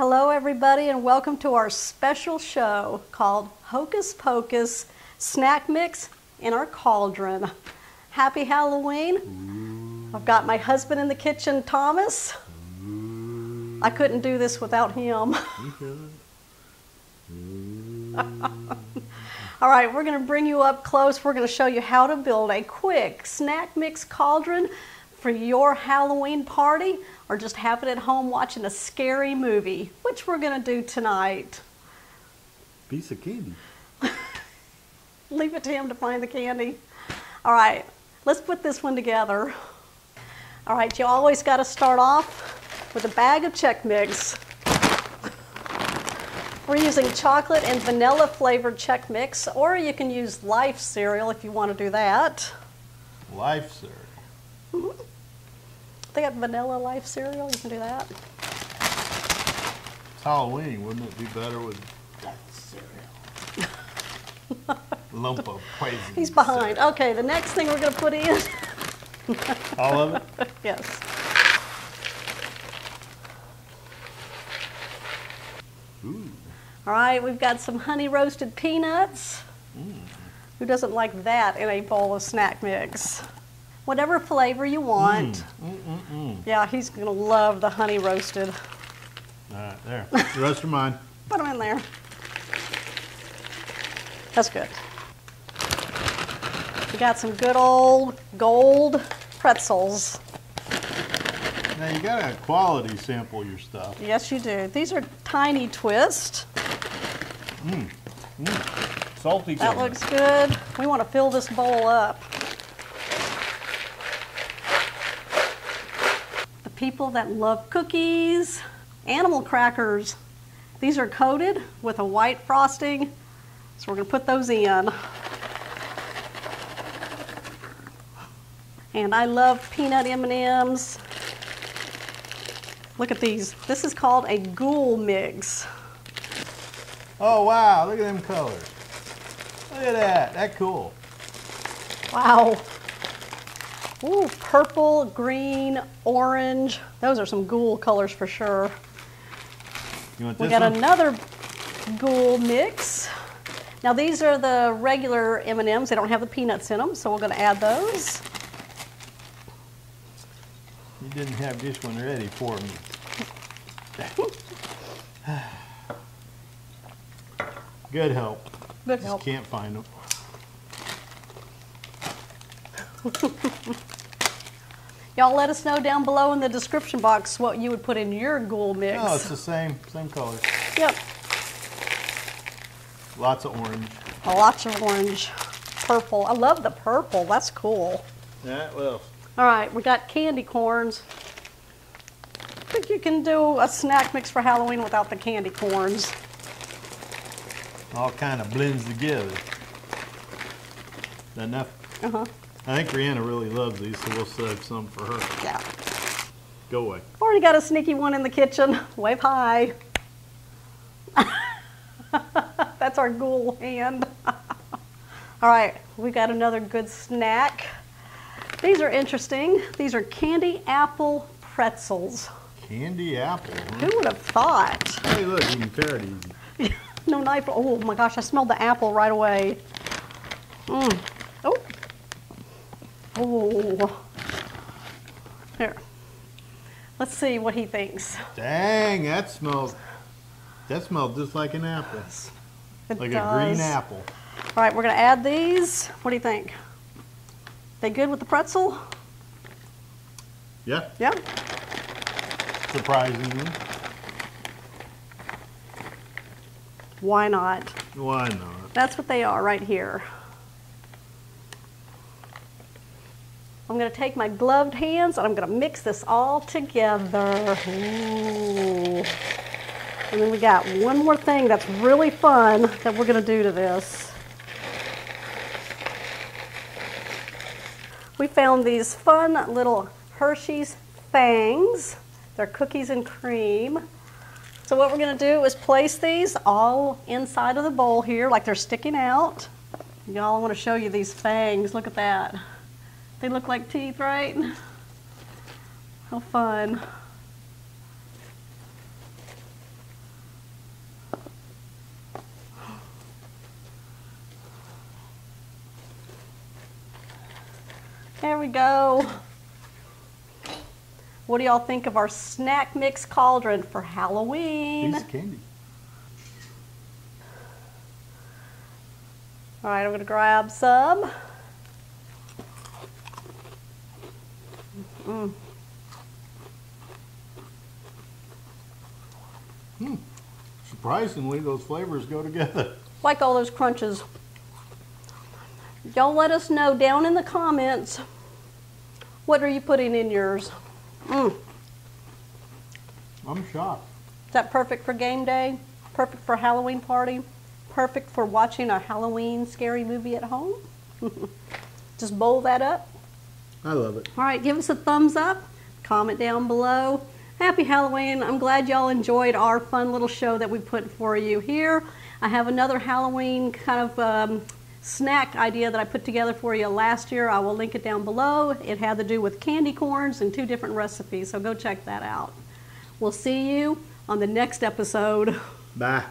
Hello everybody and welcome to our special show called Hocus Pocus Snack Mix in Our Cauldron. Happy Halloween. I've got my husband in the kitchen, Thomas. I couldn't do this without him. All right, we're gonna bring you up close. We're gonna show you how to build a quick snack mix cauldron for your Halloween party, or just have it at home watching a scary movie, which we're gonna do tonight. Piece of candy. Leave it to him to find the candy. All right, let's put this one together. All right, you always gotta start off with a bag of Chex Mix. We're using chocolate and vanilla flavored Chex Mix, or you can use Life cereal if you wanna do that. Life cereal. Mm-hmm. They got vanilla Life cereal, you can do that. It's Halloween, wouldn't it be better with that cereal? Lump of poison. He's behind. Cereal. Okay, the next thing we're going to put in. All of it? Yes. Ooh. All right, we've got some honey roasted peanuts. Mm. Who doesn't like that in a bowl of snack mix? Whatever flavor you want. Yeah, he's gonna love the honey roasted. All right, there. The rest are mine. Put them in there. That's good. We got some good old gold pretzels. Now you gotta quality sample your stuff. Yes, you do. These are tiny twist. Salty. That looks good. We want to fill this bowl up. People that love cookies, animal crackers. These are coated with a white frosting, so we're gonna put those in. And I love peanut M&Ms. Look at these. This is called a ghoul mix. Oh wow, look at them colors. Look at that, that's cool. Wow. Ooh, purple, green, orange. Those are some ghoul colors for sure. You want this? We got one? Another ghoul mix. Now these are the regular M&Ms. They don't have the peanuts in them, so we're going to add those. You didn't have this one ready for me. Good help. Good help. Just can't find them. Y'all let us know down below in the description box what you would put in your ghoul mix. Oh, it's the same color. Yep. Lots of orange. Lots of orange. Purple. I love the purple. That's cool. Yeah, well. All right, we got candy corns. I think you can do a snack mix for Halloween without the candy corns. All kind of blends together. Enough? Uh-huh. I think Rihanna really loves these, so we'll save some for her. Yeah. Go away. Already got a sneaky one in the kitchen. Wave high. That's our ghoul hand. All right, we got another good snack. These are interesting. These are candy apple pretzels. Candy apple? Huh? Who would have thought? Hey, look, you can tear it easy. No knife. Oh my gosh, I smelled the apple right away. Mm. Oh. Oh, here. Let's see what he thinks. Dang, that smells just like an apple. It does. A green apple. All right, we're gonna add these. What do you think? They good with the pretzel? Yeah. Yeah. Surprisingly. Why not? Why not? That's what they are right here. I'm going to take my gloved hands and I'm going to mix this all together. Ooh. And then we got one more thing that's really fun that we're going to do to this. We found these fun little Hershey's Fangs. They're cookies and cream. So what we're going to do is place these all inside of the bowl here like they're sticking out. Y'all, I want to show you these fangs. Look at that. They look like teeth, right? How fun. There we go. What do y'all think of our snack mix cauldron for Halloween? Piece of candy. All right, I'm gonna grab some. Surprisingly, those flavors go together. Like all those crunches. Y'all let us know down in the comments, what are you putting in yours? I'm shocked. Is that perfect for game day? Perfect for Halloween party? Perfect for watching a Halloween scary movie at home? Just bowl that up. I love it. All right, give us a thumbs up. Comment down below. Happy Halloween. I'm glad y'all enjoyed our fun little show that we put for you here. I have another Halloween kind of snack idea that I put together for you last year. I will link it down below. It had to do with candy corns and 2 different recipes, so go check that out. We'll see you on the next episode. Bye.